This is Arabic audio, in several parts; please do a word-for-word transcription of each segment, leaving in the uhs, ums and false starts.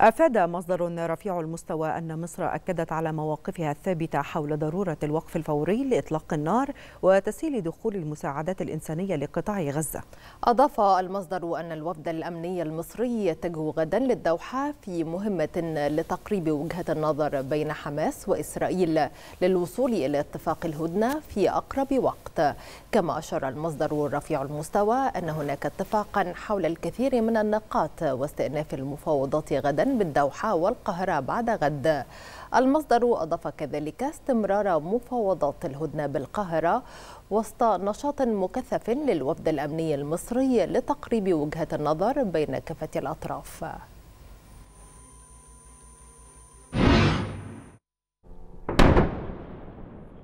أفاد مصدر رفيع المستوى أن مصر أكدت على مواقفها الثابتة حول ضرورة الوقف الفوري لإطلاق النار وتسهيل دخول المساعدات الإنسانية لقطاع غزة. أضاف المصدر أن الوفد الأمني المصري يتجه غدا للدوحة في مهمة لتقريب وجهة النظر بين حماس وإسرائيل للوصول إلى اتفاق الهدنة في أقرب وقت. كما أشار المصدر رفيع المستوى أن هناك اتفاقا حول الكثير من النقاط واستئناف المفاوضات غدا بالدوحة والقاهرة بعد غد. المصدر أضاف كذلك استمرار مفاوضات الهدنة بالقاهرة وسط نشاط مكثف للوفد الأمني المصري لتقريب وجهة النظر بين كافة الأطراف.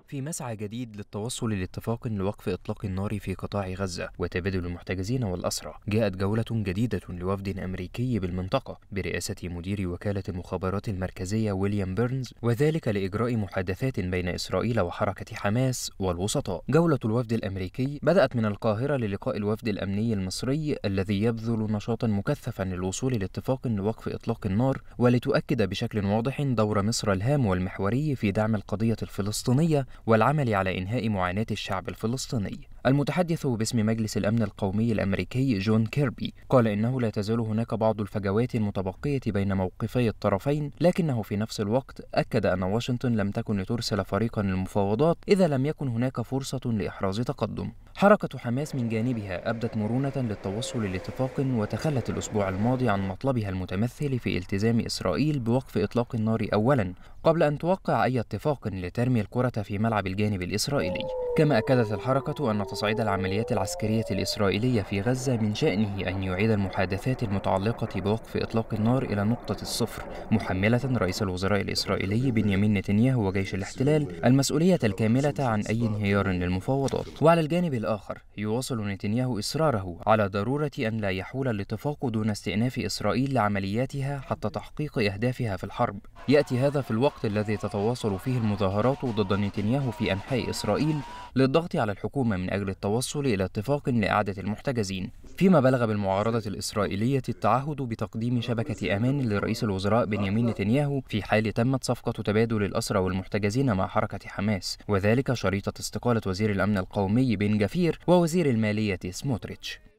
في مسعى جديد للتوصل لاتفاق لوقف إطلاق النار في قطاع غزة وتبادل المحتجزين والأسرى، جاءت جولة جديدة لوفد أمريكي بالمنطقة برئاسة مدير وكالة المخابرات المركزية ويليام بيرنز، وذلك لإجراء محادثات بين إسرائيل وحركة حماس والوسطاء. جولة الوفد الأمريكي بدأت من القاهرة للقاء الوفد الأمني المصري الذي يبذل نشاطا مكثفا للوصول لاتفاق لوقف إطلاق النار، ولتؤكد بشكل واضح دور مصر الهام والمحوري في دعم القضية الفلسطينية والعمل على إنهاء معاناة الشعب الفلسطيني. المتحدث باسم مجلس الأمن القومي الأمريكي جون كيربي قال إنه لا تزال هناك بعض الفجوات المتبقية بين موقفي الطرفين، لكنه في نفس الوقت أكد أن واشنطن لم تكن لترسل فريقا للمفاوضات إذا لم يكن هناك فرصة لإحراز تقدم. حركة حماس من جانبها أبدت مرونة للتوصل لاتفاق وتخلت الأسبوع الماضي عن مطلبها المتمثل في التزام إسرائيل بوقف إطلاق النار أولا قبل أن توقع أي اتفاق لترمي الكرة في ملعب الجانب الإسرائيلي. كما أكدت الحركة أن تصعيد العمليات العسكرية الإسرائيلية في غزة من شأنه أن يعيد المحادثات المتعلقة بوقف إطلاق النار إلى نقطة الصفر، محملة رئيس الوزراء الإسرائيلي بنيامين نتنياهو وجيش الاحتلال المسؤولية الكاملة عن أي انهيار للمفاوضات. وعلى الجانب الآخر يواصل نتنياهو إصراره على ضرورة أن لا يحول الاتفاق دون استئناف إسرائيل لعملياتها حتى تحقيق أهدافها في الحرب. يأتي هذا في الوقت الذي تتواصل فيه المظاهرات ضد نتنياهو في أنحاء إسرائيل للضغط على الحكومة من أجل التوصل إلى اتفاق لإعادة المحتجزين، فيما بلغ بالمعارضة الإسرائيلية التعهد بتقديم شبكة أمان لرئيس الوزراء بنيامين نتنياهو في حال تمت صفقة تبادل الأسرى والمحتجزين مع حركة حماس، وذلك شريطة استقالة وزير الأمن القومي بن جفير ووزير المالية سموتريتش.